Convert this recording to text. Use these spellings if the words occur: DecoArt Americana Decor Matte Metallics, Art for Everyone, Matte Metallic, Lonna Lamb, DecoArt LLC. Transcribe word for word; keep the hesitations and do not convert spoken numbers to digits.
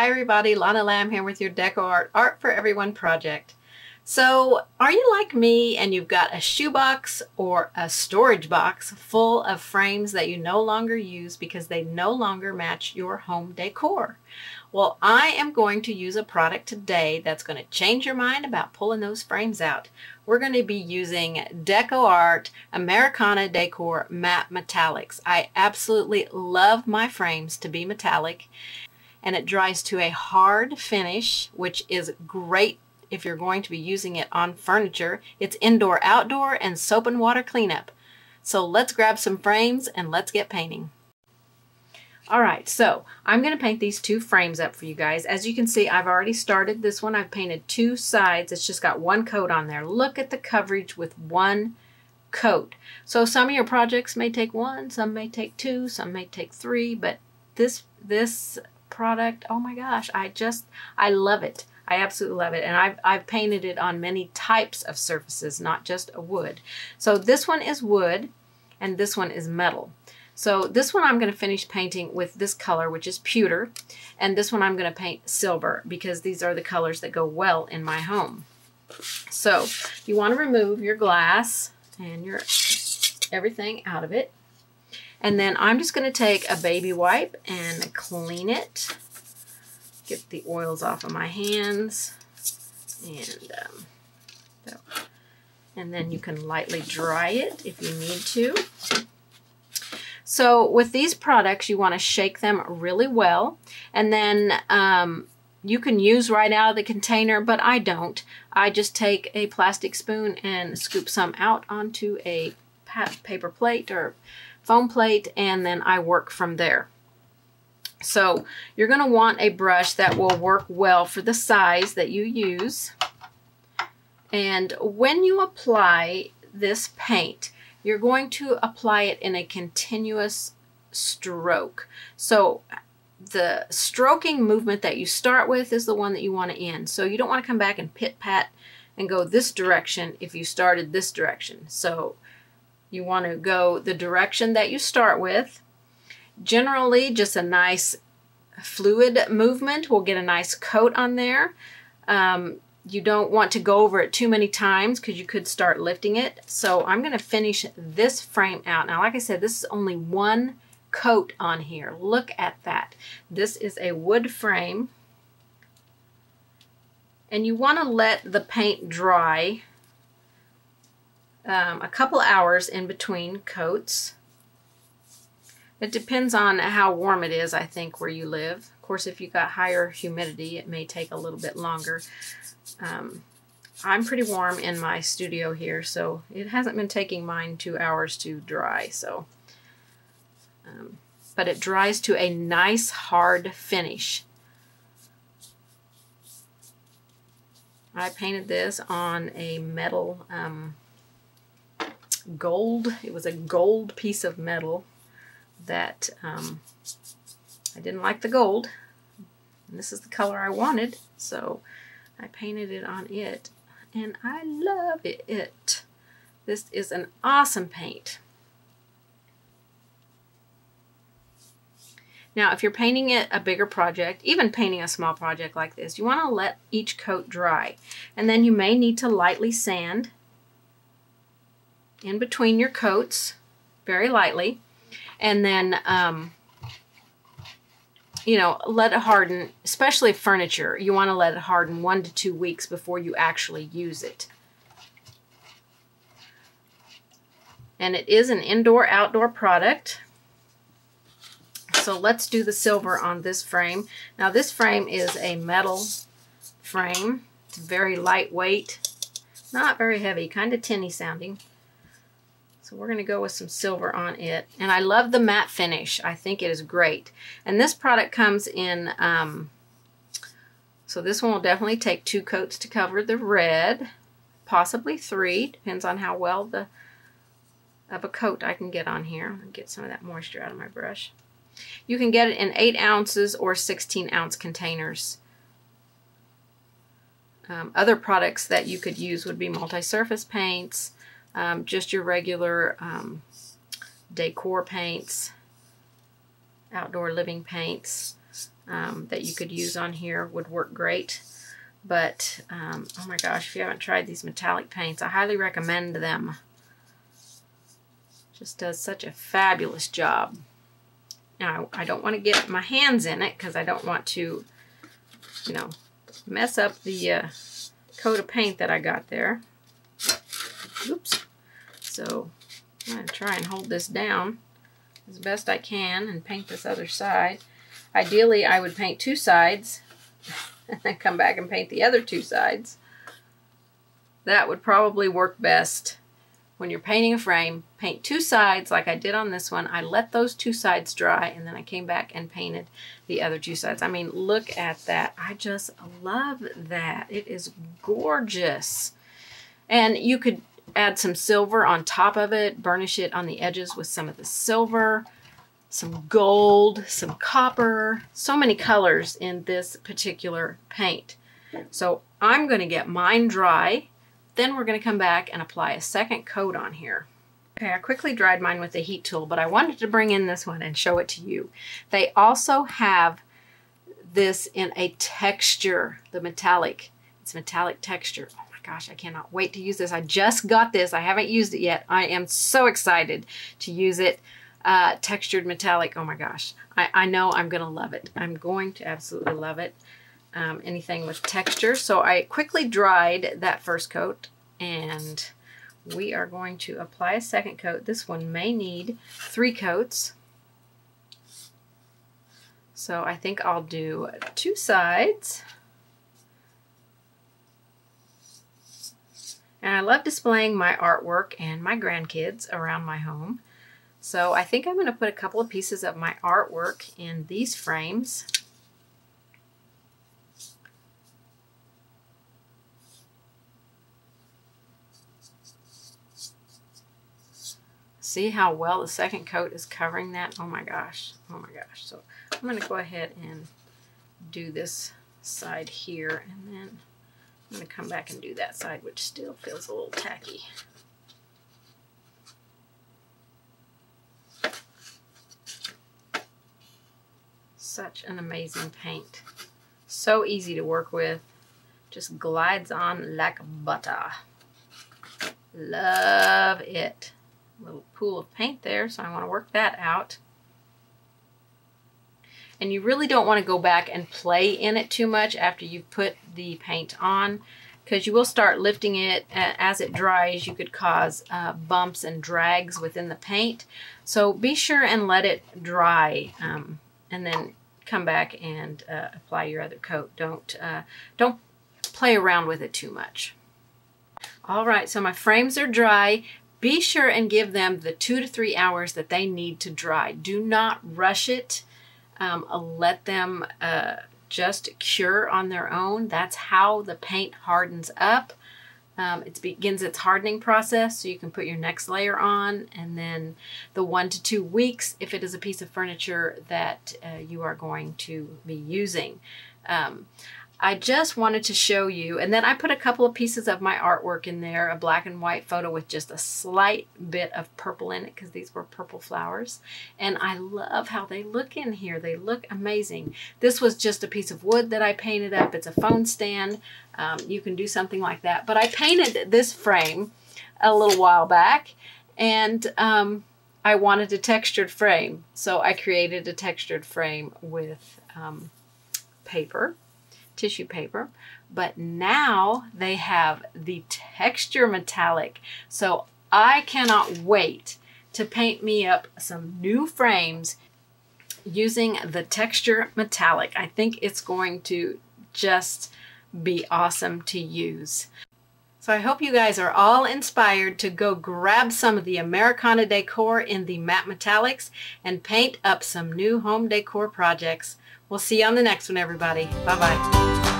Hi everybody, Lonna Lamb here with your DecoArt Art for Everyone project. So are you like me and you've got a shoebox or a storage box full of frames that you no longer use because they no longer match your home decor? Well, I am going to use a product today that's going to change your mind about pulling those frames out. We're going to be using DecoArt Americana Decor Matte Metallics. I absolutely love my frames to be metallic. And it dries to a hard finish, which is great if you're going to be using it on furniture. It's indoor, outdoor, and soap and water cleanup. So let's grab some frames and let's get painting. All right, so I'm going to paint these two frames up for you guys. As you can see, I've already started this one. I've painted two sides. It's just got one coat on there. Look at the coverage with one coat. So some of your projects may take one, some may take two, some may take three, but this this product, oh my gosh, I just I love it. I absolutely love it, and I've, I've painted it on many types of surfaces, not just a wood. So this one is wood and this one is metal. So this one I'm going to finish painting with this color, which is pewter, and this one I'm going to paint silver because these are the colors that go well in my home. So you want to remove your glass and your everything out of it. And then I'm just going to take a baby wipe and clean it. Get the oils off of my hands. And, um, so. and then you can lightly dry it if you need to. So with these products, you want to shake them really well. And then um, you can use right out of the container, but I don't. I just take a plastic spoon and scoop some out onto a paper plate or foam plate, and then I work from there. So you're going to want a brush that will work well for the size that you use. And when you apply this paint, you're going to apply it in a continuous stroke. So the stroking movement that you start with is the one that you want to end. So you don't want to come back and pit-pat and go this direction if you started this direction. So you want to go the direction that you start with. Generally, just a nice fluid movement will get a nice coat on there. Um, you don't want to go over it too many times because you could start lifting it. So I'm going to finish this frame out. Now, like I said, this is only one coat on here. Look at that. This is a wood frame. And you want to let the paint dry Um, a couple hours in between coats. It depends on how warm it is, I think, where you live. Of course, if you got higher humidity, it may take a little bit longer. Um, I'm pretty warm in my studio here, so it hasn't been taking mine two hours to dry. So, um, but it dries to a nice hard finish. I painted this on a metal um, gold. It was a gold piece of metal that um, I didn't like the gold. And this is the color I wanted, so I painted it on it, and I love it. This is an awesome paint. Now, if you're painting it a bigger project, even painting a small project like this, you want to let each coat dry, and then you may need to lightly sand in between your coats, very lightly, and then, um, you know, let it harden, especially furniture. You want to let it harden one to two weeks before you actually use it. And it is an indoor-outdoor product. So let's do the silver on this frame. Now, this frame is a metal frame. It's very lightweight, not very heavy, kind of tinny sounding. So we're going to go with some silver on it. And I love the matte finish. I think it is great. And this product comes in, um, so this one will definitely take two coats to cover the red, possibly three, depends on how well the of a coat I can get on here. I'll get some of that moisture out of my brush. You can get it in eight ounces or sixteen ounce containers. Um, other products that you could use would be multi-surface paints, Um, just your regular um, decor paints, outdoor living paints. um, that you could use on here would work great. But, um, oh my gosh, if you haven't tried these metallic paints, I highly recommend them. Just does such a fabulous job. Now, I don't want to get my hands in it because I don't want to, you know, mess up the uh, coat of paint that I got there. Oops. So I'm going to try and hold this down as best I can and paint this other side. Ideally, I would paint two sides and then come back and paint the other two sides. That would probably work best. When you're painting a frame, paint two sides like I did on this one. I let those two sides dry and then I came back and painted the other two sides. I mean, look at that. I just love that. It is gorgeous. And you could add some silver on top of it, burnish it on the edges with some of the silver, some gold, some copper, so many colors in this particular paint. So I'm going to get mine dry, then we're going to come back and apply a second coat on here. Okay, I quickly dried mine with the heat tool, but I wanted to bring in this one and show it to you. They also have this in a texture, the metallic. It's metallic texture. Gosh, I cannot wait to use this. I just got this. I haven't used it yet. I am so excited to use it. Uh, textured metallic. Oh my gosh. I, I know I'm going to love it. I'm going to absolutely love it. Um, anything with texture. So I quickly dried that first coat and we are going to apply a second coat. This one may need three coats. So I think I'll do two sides. And I love displaying my artwork and my grandkids around my home. So I think I'm going to put a couple of pieces of my artwork in these frames. See how well the second coat is covering that? Oh my gosh. Oh my gosh. So I'm going to go ahead and do this side here and then I'm going to come back and do that side, which still feels a little tacky. Such an amazing paint. So easy to work with. Just glides on like butter. Love it. A little pool of paint there, so I want to work that out. And you really don't want to go back and play in it too much after you've put the paint on, because you will start lifting it as it dries. You could cause uh, bumps and drags within the paint. So be sure and let it dry um, and then come back and uh, apply your other coat. Don't, uh, don't play around with it too much. All right, so my frames are dry. Be sure and give them the two to three hours that they need to dry. Do not rush it. Um, let them uh, just cure on their own. That's how the paint hardens up. Um, it begins its hardening process, so you can put your next layer on, and then the one to two weeks if it is a piece of furniture that uh, you are going to be using. Um, I just wanted to show you, and then I put a couple of pieces of my artwork in there, a black and white photo with just a slight bit of purple in it because these were purple flowers. And I love how they look in here. They look amazing. This was just a piece of wood that I painted up. It's a phone stand. Um, you can do something like that. But I painted this frame a little while back and um, I wanted a textured frame. So I created a textured frame with um, paper. tissue paper, but now they have the texture metallic. So I cannot wait to paint me up some new frames using the texture metallic. I think it's going to just be awesome to use. So I hope you guys are all inspired to go grab some of the Americana Decor in the matte metallics and paint up some new home decor projects. We'll see you on the next one, everybody. Bye-bye.